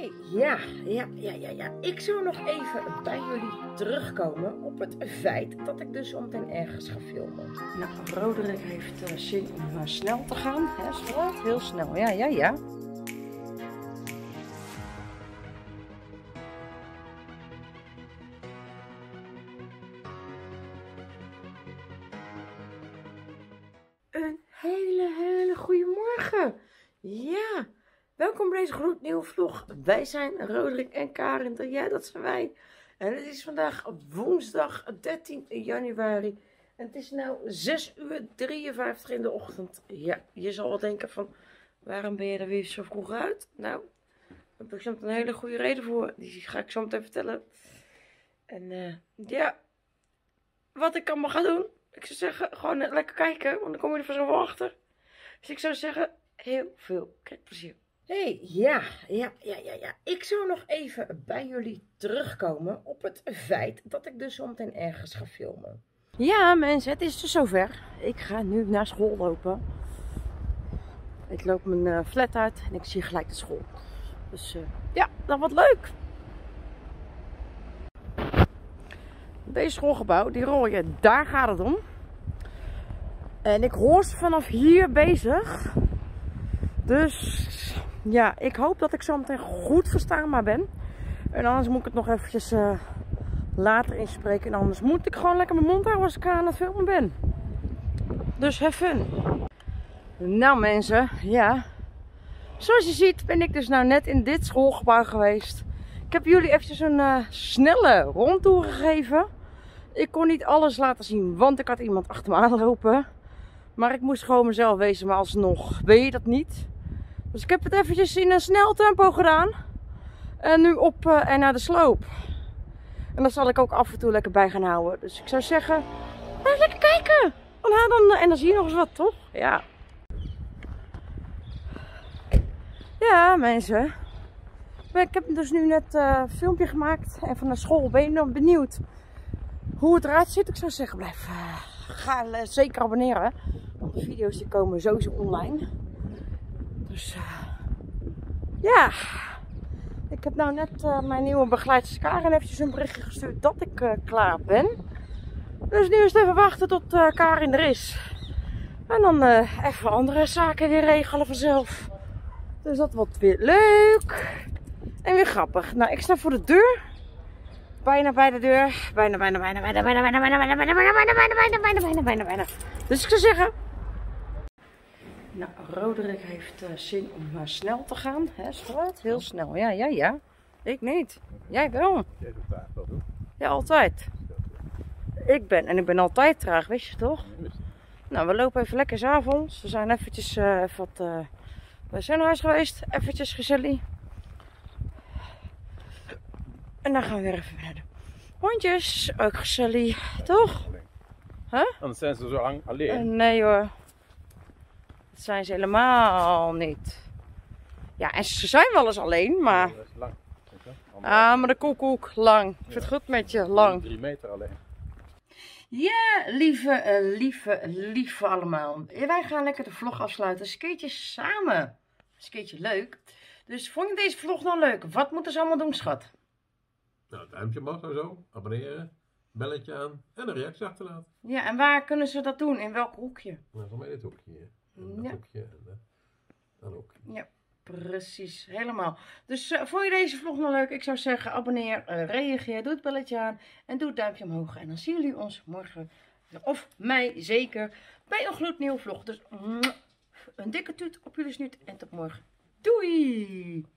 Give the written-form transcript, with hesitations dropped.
mee. Ja. Ik zou nog even bij jullie terugkomen op het feit dat ik dus om ten ergens ga filmen. Nou, Roderick heeft zin om snel te gaan. Hè, straat, heel snel. Ja. Een hele goeiemorgen. Ja, welkom bij deze gloednieuwe vlog. Wij zijn Roderick en Karin. Ja, dat zijn wij. En het is vandaag woensdag 13 januari. En het is nu 6:53 in de ochtend. Ja, je zal wel denken van, waarom ben je er weer zo vroeg uit? Nou, daar heb ik soms een hele goede reden voor. Die ga ik zo meteen vertellen. En ja, wat ik allemaal ga doen. Ik zou zeggen, gewoon lekker kijken, want dan kom je er vanzelf wel achter. Dus ik zou zeggen, heel veel kijkplezier. Hey, ja. Ik zou nog even bij jullie terugkomen op het feit dat ik dus zometeen ergens ga filmen. Ja mensen, het is dus zover. Ik ga nu naar school lopen. Ik loop mijn flat uit en ik zie gelijk de school. Dus ja, dat wordt leuk. Deze schoolgebouw, die rooien, daar gaat het om. En ik hoor ze vanaf hier bezig. Dus ja, ik hoop dat ik zo meteen goed verstaanbaar ben. En anders moet ik het nog eventjes later inspreken. En anders moet ik gewoon lekker mijn mond houden als ik aan het filmen ben. Dus have fun. Nou mensen, ja. Zoals je ziet ben ik dus nou net in dit schoolgebouw geweest. Ik heb jullie eventjes een snelle rondtour gegeven. Ik kon niet alles laten zien, want ik had iemand achter me aanlopen. Maar ik moest gewoon mezelf wezen, maar alsnog weet je dat niet. Dus ik heb het eventjes in een snel tempo gedaan. En nu op en naar de sloop. En daar zal ik ook af en toe lekker bij gaan houden. Dus ik zou zeggen, nou, lekker kijken. En dan zie je nog eens wat, toch? Ja. Ja, mensen. Ik heb dus nu net een filmpje gemaakt. En van de school ben je dan benieuwd hoe het eruit ziet. Ik zou zeggen, blijf ga zeker abonneren. Want de video's die komen sowieso online. Dus ja. Ik heb nou net mijn nieuwe begeleidster Karin eventjes een berichtje gestuurd dat ik klaar ben. Dus nu is het even wachten tot Karin er is. En dan even andere zaken weer regelen vanzelf. Dus dat wordt weer leuk. En weer grappig. Nou, ik sta voor de deur. Bijna bij de deur. Bijna. Dus ik zou zeggen. Nou, Roderick heeft zin om snel te gaan. Hè, straat? Heel snel. Ja. Ik niet. Jij wel. Jij doet traag wel, hoor. Ja, altijd. Ik ben altijd traag, weet je toch? Nou, we lopen even lekker 's avonds. We zijn eventjes bij zijn huis geweest. Eventjes gezellig. En dan gaan we weer even naar de hondjes. Ook gezellig, toch? Huh? Anders zijn ze zo lang alleen. Nee hoor. Dat zijn ze helemaal niet. Ja, en ze zijn wel eens alleen, maar... Ja, dat is lang. Maar de koekoek, lang. Ik vind het goed met je, lang. 3 meter alleen. Ja, lieve allemaal. Wij gaan lekker de vlog afsluiten. Een keertje samen. Een keertje leuk. Dus vond je deze vlog nou leuk? Wat moeten ze allemaal doen, schat? Nou, het duimpje mag en zo, abonneren, belletje aan en een reactie achterlaten. Ja, en waar kunnen ze dat doen? In welk hoekje? Nou, voor mij dit hoekje hier. En dat hoekje en dat hoekje. Ja, precies. Helemaal. Dus vond je deze vlog nou leuk? Ik zou zeggen, abonneer, reageer, doe het belletje aan en doe het duimpje omhoog. En dan zien jullie ons morgen, of mij zeker, bij een gloednieuwe vlog. Dus een dikke tuut op jullie snuit en tot morgen. Doei!